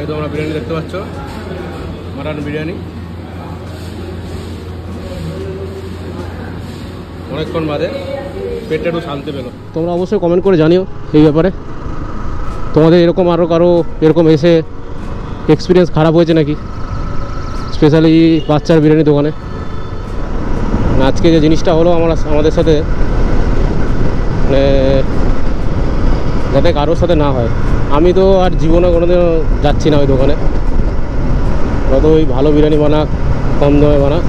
এই তোমরা বিরিয়ানি দেখতে পাচ্ছ, মাটন বিরিয়ানি। অনেকক্ষণ বাদে পেটটা একটু শান্তি পেল। তোমরা অবশ্যই কমেন্ট করে জানিও এই ব্যাপারে, তোমাদের এরকম আরও কারো এরকম এসে এক্সপিরিয়েন্স খারাপ হয়েছে নাকি, স্পেশালি বাচ্চার বিরিয়ানি দোকানে। আজকে যে জিনিসটা হলো আমাদের সাথে, মানে যাতে কারোর সাথে না হয়। আমি তো আর জীবনে কোনোদিনও যাচ্ছি না ওই দোকানে, যত ওই ভালো বিরিয়ানি বানাক কম দামে বানাক,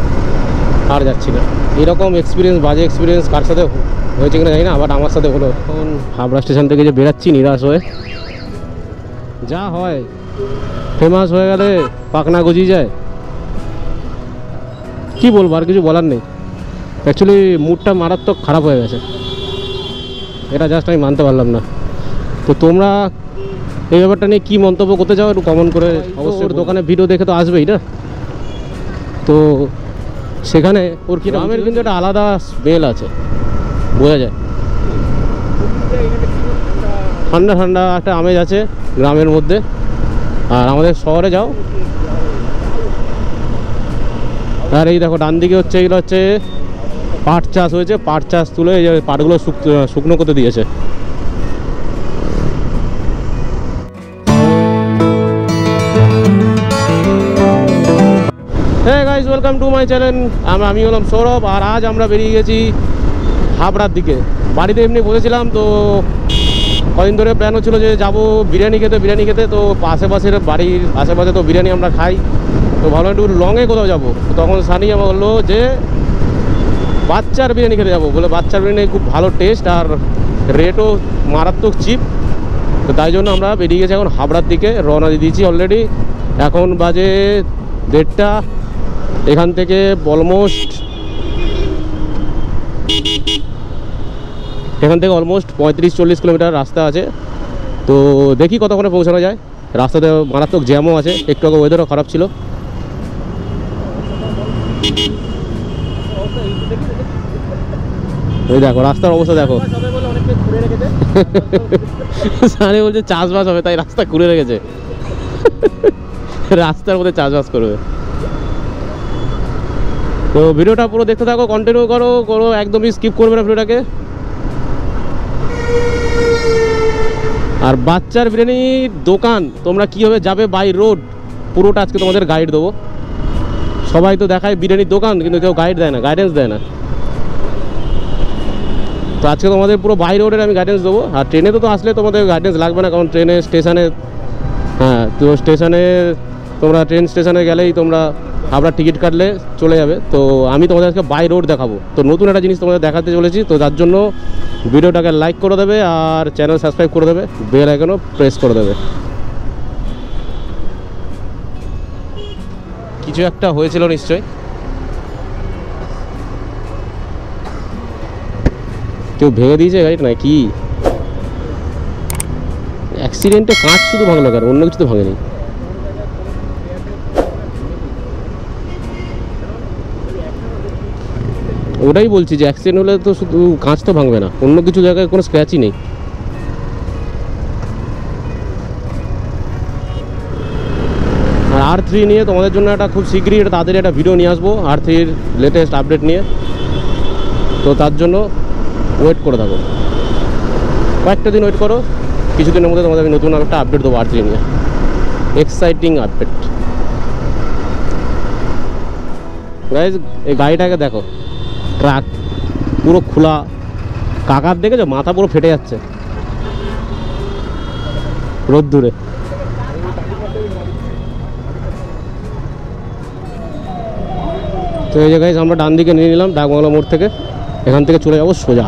আর যাচ্ছি না। এরকম এক্সপিরিয়েন্স, বাজে এক্সপিরিয়েন্স কার সাথে হয়েছে কিনা জানি না, বাট আমার সাথে হলো। এখন হাবড়া স্টেশন থেকে যে বেরাচ্ছি নিরাশ হয়ে, যা হয় ফেমাস হয়ে গেলে পাকনা গজিয়ে যায়, কি বলবো আর কিছু বলার নেই। অ্যাকচুয়ালি মুডটা মারাত্মক খারাপ হয়ে গেছে, এটা জাস্ট আমি মানতে পারলাম না। তো তোমরা এই ব্যাপারটা নিয়ে কী মন্তব্য করতে চাও একটু কমেন্ট করে অবশ্যই। ওর দোকানে ভিডিও দেখে তো আসবেই না, তো সেখানে ওর কি রামের কিন্তু একটা আলাদা স্মেল আছে, বোঝা যায়। ঠান্ডা ঠান্ডা একটা আমেজ আছে গ্রামের মধ্যে, আর আমাদের শহরে যাও। আর এই দেখো ডান দিকে হচ্ছে, এগুলো হচ্ছে পাট চাষ হয়েছে, পাট চাষ তুলে এই যে পাটগুলো শুকনো করতে দিয়েছে। হ্যাঁ guys, welcome to my channel. আমি হলাম সৌরভ, আর আজ আমরা বেরিয়ে গেছি হাবড়ার দিকে। বাড়িতে এমনি বসেছিলাম, তো কদিন ধরে প্ল্যান হচ্ছিলো যে যাবো বিরিয়ানি খেতে তো আশেপাশের বাড়ির আশেপাশে তো বিরিয়ানি আমরা খাই, তো ভালো একটু লংয়ে কোথাও যাবো। তখন সানি আমার বললো যে বাচ্চার বিরিয়ানি খেতে যাবো বলে। বাচ্চার বিরিয়ানি খুব ভালো টেস্ট আর রেটও মারাত্মক চিপ, তো তাই জন্য আমরা বেরিয়ে গেছি এখন হাবড়ার দিকে, রওনা দিয়ে দিয়েছি অলরেডি। এখন বাজে 1:30, এখান থেকে অলমোস্ট 35-40 কিলোমিটার রাস্তা আছে, তো দেখি কতক্ষণে পৌঁছানো যায়। রাস্তাতে মারাত্মক জ্যামও আছে, একটু আগে ওয়েদারও খারাপ ছিল। এই দেখো রাস্তার অবস্থা দেখো, সানি বলছে চাষবাস হবে তাই রাস্তা খুঁড়ে রেখেছে, রাস্তার মধ্যে চাষবাস করবে। তো ভিডিওটা পুরো দেখতে থাকো, কন্টিনিউ করো, একদমই স্কিপ করবে না ভিডিওটাকে। আর বাচ্চার বিরিয়ানি দোকান তোমরা কীভাবে যাবে বাই রোড পুরোটা আজকে তোমাদের গাইড দেবো। সবাই তো দেখায় বিরিয়ানির দোকান, কিন্তু কেউ গাইড দেয় না, গাইডেন্স দেয় না। তো আজকে তোমাদের পুরো বাই রোডের আমি গাইডেন্স দেবো। আর ট্রেনে তো আসলে তোমাদের গাইডেন্স লাগবে না, কারণ ট্রেনে স্টেশনে, হ্যাঁ তো স্টেশনে তোমরা ট্রেন স্টেশনে গেলেই তোমরা হাবড়ার টিকিট কাটলে চলে যাবে। তো আমি তোমাদের আজকে বাই রোড দেখাবো, তো নতুন একটা জিনিস তোমাদের দেখাতে চলেছি। তো তার জন্য ভিডিওটাকে লাইক করে দেবে, আর চ্যানেল সাবস্ক্রাইব করে দেবে, বেল আইকনও প্রেস করে দেবে। কিছু একটা হয়েছিল নিশ্চয়ই, কেউ ভেঙে দিয়েছে গাড়িটা না কি? অ্যাক্সিডেন্টে কাঁচ শুধু ভাঙলো, কারণ অন্য কিছু তো ভাঙেনি। ওটাই বলছি যে অ্যাক্সিডেন্ট হলে তো শুধু কাঁচ তো ভাঙবে না, অন্য কিছু জায়গায় কোনো স্ক্র্যাচই নেই। আর R3 নিয়ে তোমাদের জন্য একটা খুব শীঘ্রই এটা তাড়াতাড়ি একটা ভিডিও নিয়ে আসবো, R3 লেটেস্ট আপডেট নিয়ে, তো তার জন্য ওয়েট করে থাকো, কয়েকটা দিন ওয়েট করো। কিছুদিনের মধ্যে তোমাদের আমি নতুন একটা আপডেট দেবো R3 নিয়ে, এক্সাইটিং আপডেট। গাইজ এই গাড়িটাকে দেখো, ট্রাক পুরো খোলা, কাকার দেখেছো মাথা পুরো ফেটে যাচ্ছে রোদ্দুরে। তো এই জায়গায় আমরা ডান দিকে নিয়ে নিলাম ডাকবাংলা মোড় থেকে, এখান থেকে চলে যাবো সোজা।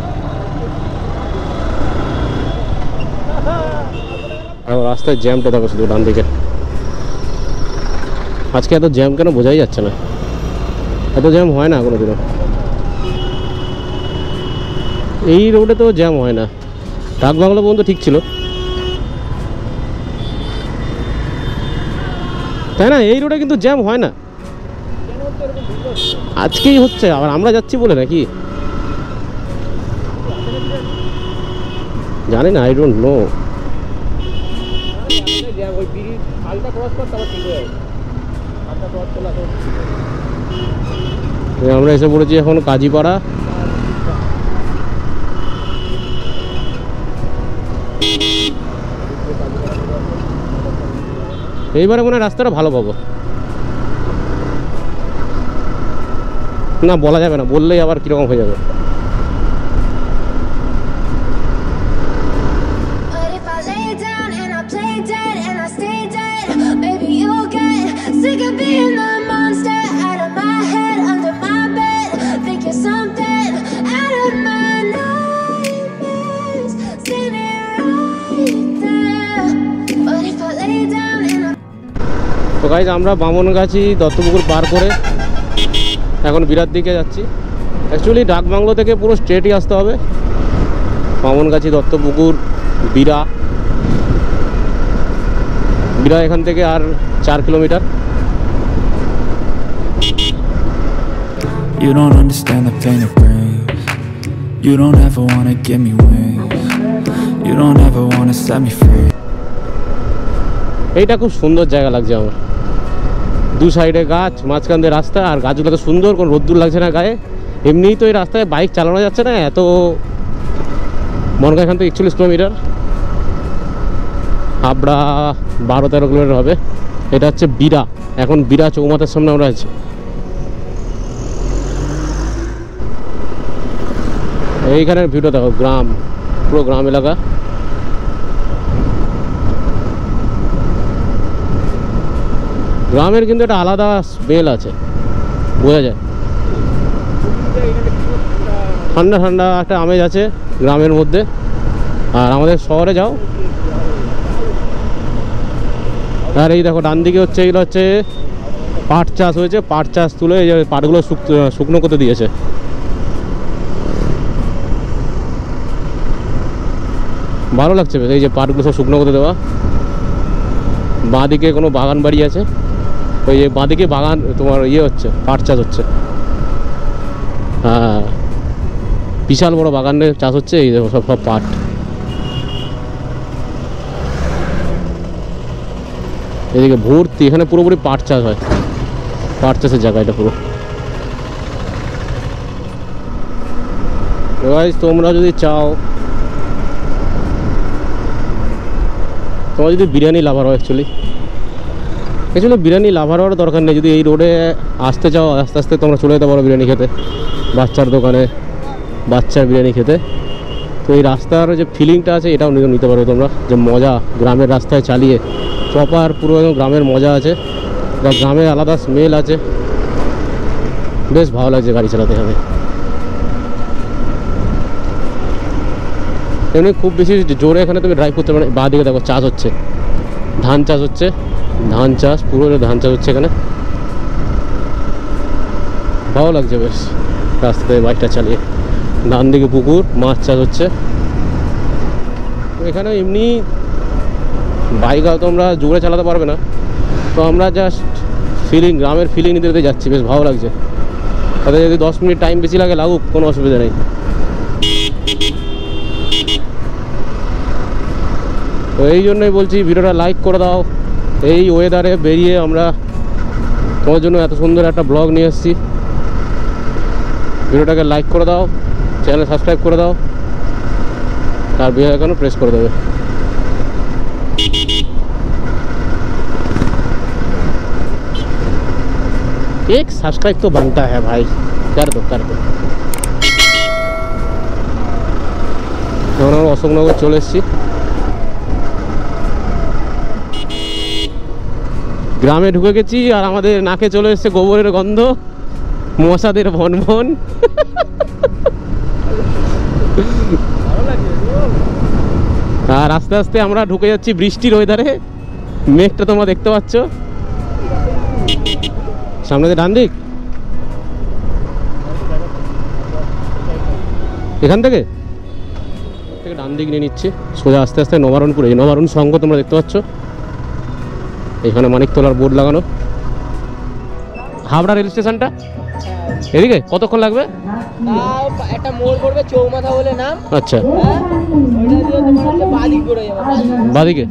রাস্তায় জ্যামটা দেখো শুধু ডান দিকে, আজকে এত জ্যাম কেন বোঝাই যাচ্ছে না, এত জ্যাম হয় না কোনোদিনও, এই রোডে তো জ্যাম হয় না। ডাকবাংলা পর্যন্ত ঠিক ছিল তাই না, এই রোডে কিন্তু জ্যাম হয় না, আজকেই হচ্ছে আবার আমরা যাচ্ছি বলে নাকি জানি না, আই ডোন্ট নো। ওই বিড়ির আলটা ক্রস কর তারপর ঠিক হয়ে যাবে। আলটা ক্রস করলে তো আমরা এসে পড়েছি এখন কাজীপাড়া। এইবারে মনে রাস্তাটা ভালো পাবো না, বলা যাবে না, বললেই আবার কিরকম হয়ে যাবে। তো গাইজ আমরা বামনগাছি দত্তপুকুর পার করে এখন বিরাট দিকে যাচ্ছি। অ্যাকচুয়ালি ডাক বাংলো থেকে পুরো স্ট্রেটই আসতে হবে, বামনগাছি দত্তপুকুর বিরা, বিরা এখান থেকে আর 4 kilometre. You don't understand the pain it brings. You don't ever want to give me wings. You don't ever want to set me free. এইটা খুব সুন্দর জায়গা লাগছে আমার, দু সাইডে গাছ, মাঝখান দিয়ে রাস্তা, আর গাছগুলোকে সুন্দর, কোনো রোদ্দুর লাগছে না গায়ে। এমনিই তো এই রাস্তায় বাইক চালানো যাচ্ছে না, এত মনগা এখান থেকে 41 কিলোমিটার, হাবড়া 12-13 কিলোমিটার হবে। এটা হচ্ছে বিরা, এখন বিরা চৌমাথার সামনে আমরা আছি। এইখানের ভিউটা দেখো, গ্রাম, পুরো গ্রাম এলাকা। গ্রামের কিন্তু একটা আলাদা স্মেল আছে, বোঝা যায়, ঠান্ডা ঠান্ডা একটা আমেজ আছে গ্রামের মধ্যে। আর আমাদের শহরে যাও, আর এই দেখো ডান দিকে হচ্ছে, এগুলো হচ্ছে পাট চাষ হয়েছে, পাট চাষ তুলে এই যে পাটগুলো শুকনো করতে দিয়েছে। ভালো লাগছে বেশ, এই যে পাটগুলো সব শুকনো করতে দেওয়া। বাঁ দিকে কোনো বাগান বাড়ি আছে, ওই যে বাঁদিকে বাগান, তোমার ইয়ে হচ্ছে, পাট চাষ হচ্ছে, হ্যাঁ বিশাল বড় বাগানের চাষ হচ্ছে। এই সব সব পাট, এদিকে ভর্তি, এখানে পুরোপুরি পাট চাষ হয়, পাট চাষের জায়গা এটা পুরো। তোমরা যদি চাও, তোমরা যদি বিরিয়ানি লাভার হয়, অ্যাকচুয়ালি বিরিয়ানি লাভার হওয়ার দরকার নেই, যদি এই রোডে আসতে চাও আস্তে আস্তে তোমরা চলে যেতে পারো বিরিয়ানি খেতে, বাচ্চার দোকানে বাচ্চার বিরিয়ানি খেতে। তো এই রাস্তার যে ফিলিংটা আছে এটাও নিতে পারো তোমরা, যে মজা গ্রামের রাস্তায় চালিয়ে, প্রপার পুরো গ্রামের মজা আছে, বা গ্রামের আলাদা স্মেল আছে, বেশ ভালো লাগছে গাড়ি চালাতে হবে। এমনি খুব বেশি জোরে এখানে তুমি ড্রাইভ করতে পারো। বাঁ দিকে দেখো চাষ হচ্ছে, ধান চাষ হচ্ছে, ধান চাষ, পুরো ধান চাষ হচ্ছে এখানে। ভালো লাগছে বেশ রাস্তায় বাইকটা চালিয়ে। ডান দিকে পুকুর, মাছ চাষ হচ্ছে এখানে। এমনি বাইক আর তোমরা জোরে চালাতে পারবে না, তো আমরা জাস্ট ফিলিং, গ্রামের ফিলিং নিতে নিতে যাচ্ছি, বেশ ভালো লাগছে। তাতে যদি 10 মিনিট টাইম বেশি লাগে লাগুক, কোনো অসুবিধা নেই। তো এই জন্যই বলছি ভিডিওটা লাইক করে দাও। এই ওয়েদারে বেরিয়ে আমরা তোমার জন্য এত সুন্দর একটা ব্লগ নিয়ে এসেছি, ভিডিওটাকে লাইক করে দাও, চ্যানেল সাবস্ক্রাইব করে দাও, আর বেল আইকন প্রেস করে দেবে। एक सब्सक्राइब तो बनता है भाई, कर दो कर दो। আমরা অশোকনগর চলে এসেছি। গ্রামে ঢুকে গেছি আর আমাদের নাকে চলে এসেছে গোবরের গন্ধ, মশাদের ভনভন। আর আস্তে আস্তে আমরা ঢুকে যাচ্ছি বৃষ্টির ওয়েদারে, মেঘটা তোমরা দেখতে পাচ্ছ সামনে যে ডান দিক, এখান থেকে ডান দিক নিয়ে নিচ্ছে সোজা আস্তে আস্তে নবারণপুরে। নবারণ সংঘ তোমরা দেখতে পাচ্ছ এখানে, মানিকতলার বোর্ড লাগানো, হাবড়া রেল স্টেশনটা। এদিকে কতক্ষণ লাগবে? তাও একটা মোড় পড়বে চৌমাথা বলে নাম। আচ্ছা বাদিকে।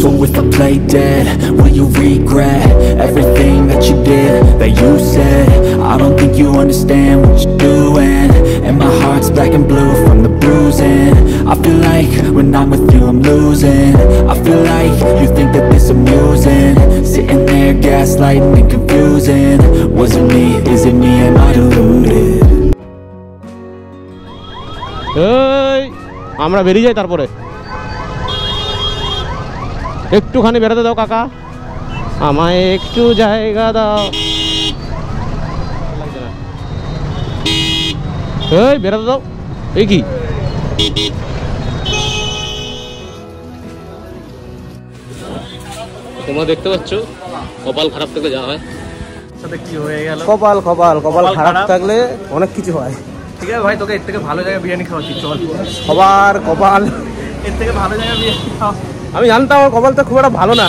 So if I play dead, will you regret everything that you did, that you said? I don't think you understand what you're doing, and my heart's black and blue from the bruising. I feel like when I'm with you I'm losing. I feel like you think that this amusing, sitting there gaslighting and confusing. Was it me, is it me, am I deluded? Hey, আমরা বেরিয়ে যাই তারপরে। একটুখানি বেড়াতে দাও কাকা, আমায় একটু জায়গা দাও। এই বেড়াতে দাও। এই কি তোমরা দেখতে পাচ্ছ? কপাল খারাপ থাকলে যা হয়। কপাল কপাল কপাল খারাপ থাকলে অনেক কিছু হয়। ঠিক আছে ভাই, তোকে এর থেকে ভালো জায়গায় বিরিয়ানি খাওয়াচ্ছি চল। সবার কপাল এর থেকে ভালো জায়গায় বিরিয়ানি খাওয়া। আমি জানতাম আমার কপালটা খুব একটা ভালো না।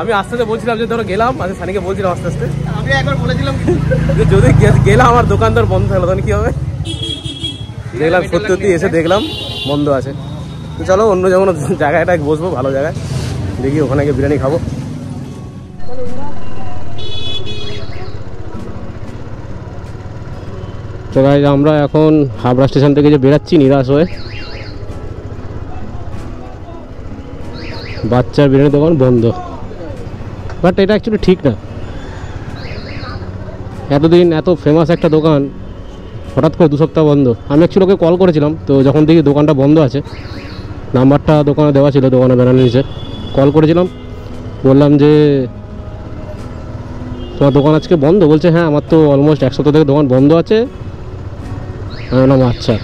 আমি আস্তে আস্তে বলছিলাম যে ধরো গেলাম, আমি সানিকে বলছিলাম আস্তে আস্তে। আমি একবার বলেছিলাম যে যদি গেলাম আমার দোকানদার বন্ধ থাকলো তখন কী হবে। দেখলাম সত্যি এসে দেখলাম বন্ধ আছে। তো চলো অন্য যেমন জায়গাটা বসবো, ভালো জায়গায় দেখি, ওখানে গিয়ে বিরিয়ানি খাবো। তো গাইজ আমরা এখন হাবড়া স্টেশন থেকে যে বেরাচ্ছি নিরাশ হয়ে, বাচ্চার বিরিয়ানি দোকান বন্ধ। বাট এটা অ্যাকচুয়ালি ঠিক না, এতদিন এত ফেমাস একটা দোকান হঠাৎ করে 2 সপ্তাহ বন্ধ। আমি অ্যাকচুয়ালি ওকে কল করেছিলাম, তো যখন দেখি দোকানটা বন্ধ আছে, নাম্বারটা দোকানে দেওয়া ছিল, দোকানে বেড়ানো নিচে কল করেছিলাম, বললাম যে তোমার দোকান আজকে বন্ধ। বলছে হ্যাঁ আমার তো অলমোস্ট 1 সপ্তাহ থেকে দোকান বন্ধ আছে। আমি বললাম আচ্ছা।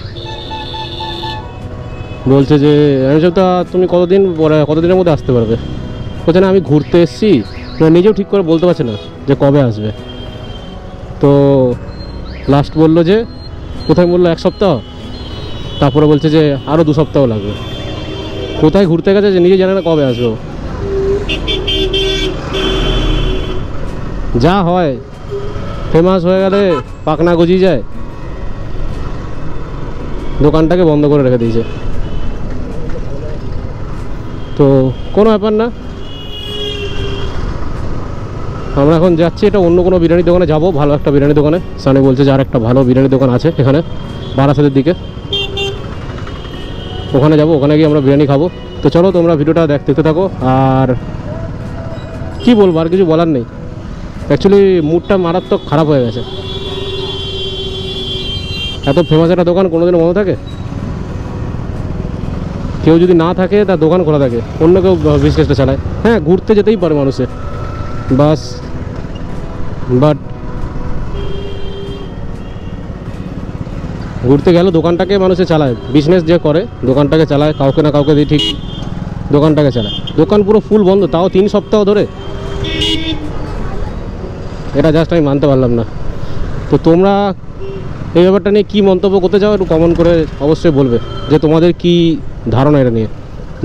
বলছে যে আমি সপ্তাহ তুমি কতদিনের মধ্যে আসতে পারবে? বলছে না আমি ঘুরতে এসেছি, নিজেও ঠিক করে বলতে পারছে না যে কবে আসবে। তো লাস্ট বললো যে কোথায়, বললো 1 সপ্তাহ, তারপরে বলছে যে আরও 2 সপ্তাহ লাগবে। কোথায় ঘুরতে গেছে যে নিজে জানে না কবে আসবে। যা হয় ফেমাস হয়ে গেলে পাকনা গজিয়ে যায়। দোকানটাকে বন্ধ করে রেখে দিয়েছে। তো কোনো ব্যাপার না, আমরা এখন যাচ্ছি এটা অন্য কোনো বিরিয়ানির দোকানে যাব, ভালো একটা বিরিয়ানির দোকানে। সানি বলছে যে আর একটা ভালো বিরিয়ানির দোকান আছে এখানে বারাসাতের দিকে, ওখানে যাব, ওখানে গিয়ে আমরা বিরিয়ানি খাবো। তো চলো তোমরা ভিডিওটা দেখতে থাকো। আর কি বলবো, আর কিছু বলার নেই। অ্যাকচুয়ালি মুডটা মারাত্মক খারাপ হয়ে গেছে। এত ফেমাস একটা দোকান কোনোদিনও মনে থাকে? কেউ যদি না থাকে তার দোকান খোলা থাকে, অন্য কেউ বিজনেসটা চালায়। হ্যাঁ ঘুরতে যেতেই পারে মানুষে, বাস। বাট ঘুরতে গেলে দোকানটাকে মানুষে চালায়, বিজনেস যে করে দোকানটাকে চালায়, কাউকে না কাউকে দিয়ে ঠিক দোকানটাকে চালায়। দোকান পুরো ফুল বন্ধ, তাও 3 সপ্তাহ ধরে। এটা জাস্ট আমি মানতে পারলাম না। তো তোমরা এই ব্যাপারটা নিয়ে কী মন্তব্য করতে চাও একটু কমেন্ট করে অবশ্যই বলবে যে তোমাদের কি ধারণা এটা নিয়ে,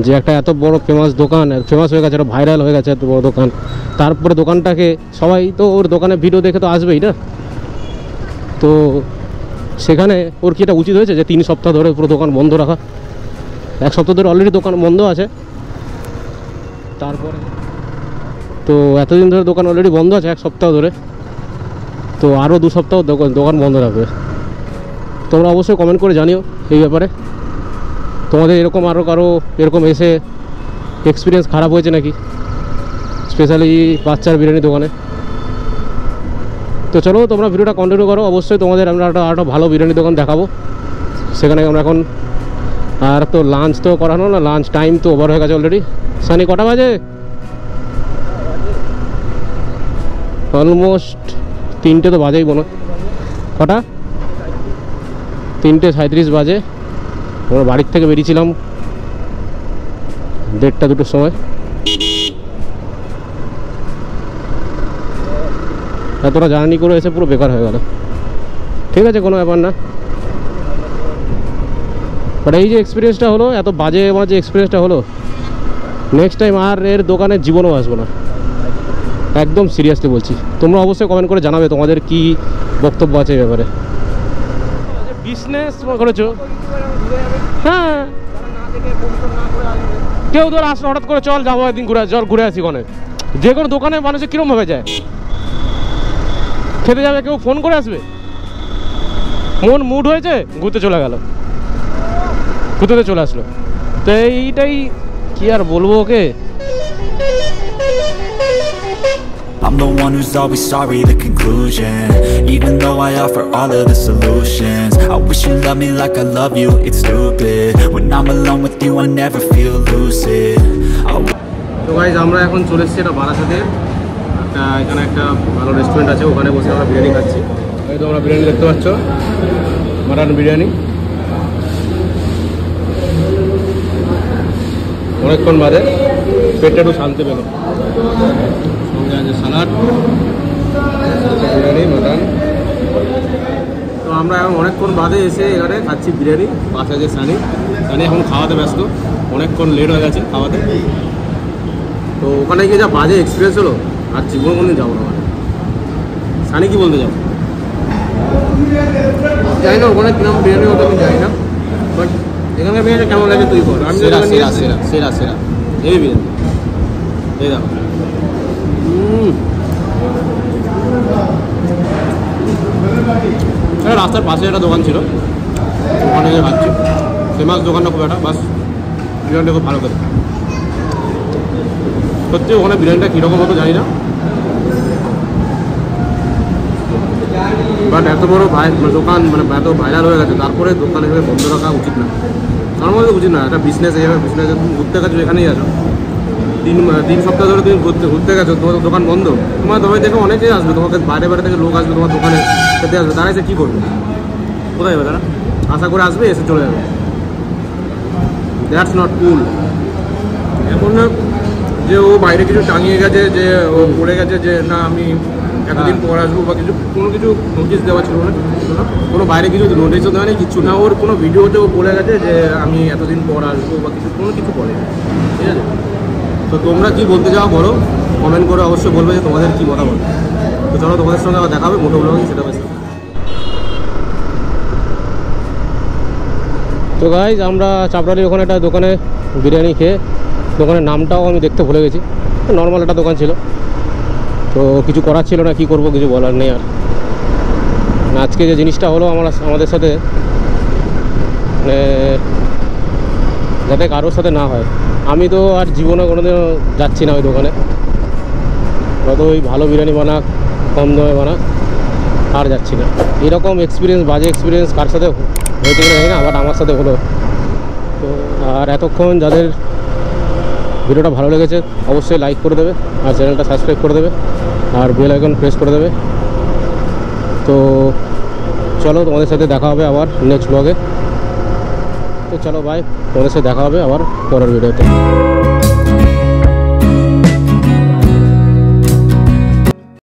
যে একটা এত বড় ফেমাস দোকান ফেমাস হয়ে গেছে, একটা ভাইরাল হয়ে গেছে এত বড় দোকান, তারপরে দোকানটাকে সবাই তো ওর দোকানে ভিডিও দেখে তো আসবেই না। তো সেখানে ওর কি এটা উচিত হয়েছে যে 3 সপ্তাহ ধরে পুরো দোকান বন্ধ রাখা? 1 সপ্তাহ ধরে অলরেডি দোকান বন্ধ আছে, তারপরে তো এতদিন ধরে দোকান অলরেডি বন্ধ আছে 1 সপ্তাহ ধরে, তো আরও 2 সপ্তাহ দোকান বন্ধ রাখবে। তোমরা অবশ্যই কমেন্ট করে জানিও এই ব্যাপারে, তোমাদের এরকম আরও কারো এরকম এসে এক্সপিরিয়েন্স খারাপ হয়েছে নাকি, স্পেশালি বাচ্চার বিরিয়ানি দোকানে। তো চলো তোমরা ভিডিওটা কন্টিনিউ করো, অবশ্যই তোমাদের আমরা একটা ভালো বিরিয়ানি দোকান দেখাবো। সেখানে আমরা এখন আর তো লাঞ্চ তো করানো না, লাঞ্চ টাইম তো ওভার হয়ে গেছে অলরেডি। সানি কটা বাজে? অলমোস্ট 3টে তো বাজেই মনে হয়, কটা 3:37 বাজে। আমরা বাড়ির থেকে বেরিয়েছিলাম 1:30-2টোর সময়। এতটা জার্নি করে এসে পুরো বেকার হয়ে গেল। ঠিক আছে কোনো ব্যাপার না, বাট এই যে এক্সপিরিয়েন্সটা হলো, এত বাজে আমার যে এক্সপিরিয়েন্সটা হলো, নেক্সট টাইম আর এর দোকানে জীবনও আসবো না। একদম সিরিয়াসলি বলছি। তোমরা অবশ্যই কমেন্ট করে জানাবে তোমাদের কি বক্তব্য আছে এই ব্যাপারে। বিজনেস করেছো, হ্যাঁ, কেউ ধর আসলে হঠাৎ করে চল যাবো একদিন ঘুরে, চল ঘুরে আসি ওখানে। যে কোনো দোকানে মানুষে কীরকমভাবে যায়, খেতে যাবে কেউ ফোন করে আসবে, মন মুড হয়েছে ঘুরতে চলে গেল, ঘুরতে চলে আসলো। তো এইটাই, কি আর বলবো ওকে। I'm the one who's always sorry, the conclusion. Even though I offer all of the solutions, I wish you loved me like I love you, it's stupid. When I'm alone with you, I never feel lucid. So guys, আমরা এখন চলে এসেছি এটা বারাসাতের একটা, এখানে একটা ভালো রেস্টুরেন্ট আছে, ওখানে বসে আমরা বিরিয়ানি খাচ্ছি। এই তো আমরা বিরিয়ানি দেখতে পাচ্ছ, মাটন বিরিয়ানি। অনেকক্ষণ বাদে পেটে একটু শান্তি পেল। Salad, biryani, mutton. তো আমরা এখন অনেকক্ষণ বাদে এসে এখানে খাচ্ছি বিরিয়ানি। পাশে যে সানি, সানি এখন খাওয়াতে ব্যস্ত, অনেকক্ষণ লেট হয়ে গেছে খাওয়াতে। তো ওখানে গিয়ে যা বাজে এক্সপিরিয়েন্স হলো, আর জীবন কোনদিন যাবো না। সানি কি বলতে যাবো জানি না, ওখানে কিরম বিরিয়ানি হতো আমি জানি না, বাট এখানে বিরিয়ানি কেমন লাগে তুই বল। আমি সেরা সেরা এই বিরিয়ানি, এই দেখো। রাস্তার পাশে একটা দোকান ছিল, ওখানে যে খাচ্ছি ফেমাস দোকানটা খুব একটা, বাস বিরিয়ানিটা খুব ভালো করে সত্যি। ওখানে বিরিয়ানিটা কীরকম হতো জানি না, বাট এত বড় দোকান মানে এত ভাইরাল হয়ে গেছে, তারপরে দোকান হিসেবে বন্ধ রাখা উচিত না, তার মধ্যে উচিত না। একটা বিজনেস হিসেবে, বিজনেসে তুমি ঘুরতে গেছো, এখানেই আছো তিন সপ্তাহ ধরে, তুমি ঘুরতে গেছো, তোমার দোকান বন্ধ, তোমার দোকান থেকে অনেকেই আসবে, তোমাকে বাইরে বাইরে থেকে লোক আসবে তোমার দোকানে খেতে আসবে, তারা এসে কী করবে, কোথায় যাবে তারা? আশা করে আসবে, এসে চলে যাবে। That's not cool. এখন যে ও বাইরে কিছু টাঙিয়ে গেছে, যে ও পড়ে গেছে, যে না আমি এতদিন পর আসবো বা কিছু, কোনো কিছু নোটিশ দেওয়া ছিল না, কোনো বাইরে কিছু নোটিশও দেওয়া নেই, কিছু না। ওর কোনো ভিডিওতে ও বলে গেছে যে আমি এতদিন পর আসবো বা কিছু, কোনো কিছু বলে, ঠিক আছে। তো তোমরা কি বলতে যাওয়া বলো, কমেন্ট করে অবশ্যই বলবে যে তোমাদের কী কথা বলো। তো চলো তোমাদের সঙ্গে আবার দেখা হবে মোটো ব্লগে, সেটা বেশি। তো গাইজ আমরা চাপড়ালি ওখানে একটা দোকানে বিরিয়ানি খেয়ে, দোকানের নামটাও আমি দেখতে ভুলে গেছি, নর্মাল একটা দোকান ছিল। তো কিছু করার ছিল না, কি করব কিছু বলার নেই। আর আজকে যে জিনিসটা হলো আমাদের সাথে, মানে যাতে কারোর সাথে না হয়। আমি তো আর জীবনে কোনোদিনও যাচ্ছি না ওই দোকানে, হয়তো ওই ভালো বিরিয়ানি বানাক কম দামে বানাক, আর যাচ্ছি না। এরকম এক্সপিরিয়েন্স, বাজে এক্সপিরিয়েন্স কার সাথে হয়েছে কিনা বাট আমার সাথে হলো। তো আর এতক্ষণ যাদের ভিডিওটা ভালো লেগেছে অবশ্যই লাইক করে দেবে, আর চ্যানেলটা সাবস্ক্রাইব করে দেবে, আর বেল আইকন প্রেস করে দেবে। তো চলো তোমাদের সাথে দেখা হবে আবার নেক্সট ব্লগে। তো চলো ভাই, তোমাদের সাথে দেখা হবে আবার পরের ভিডিওতে।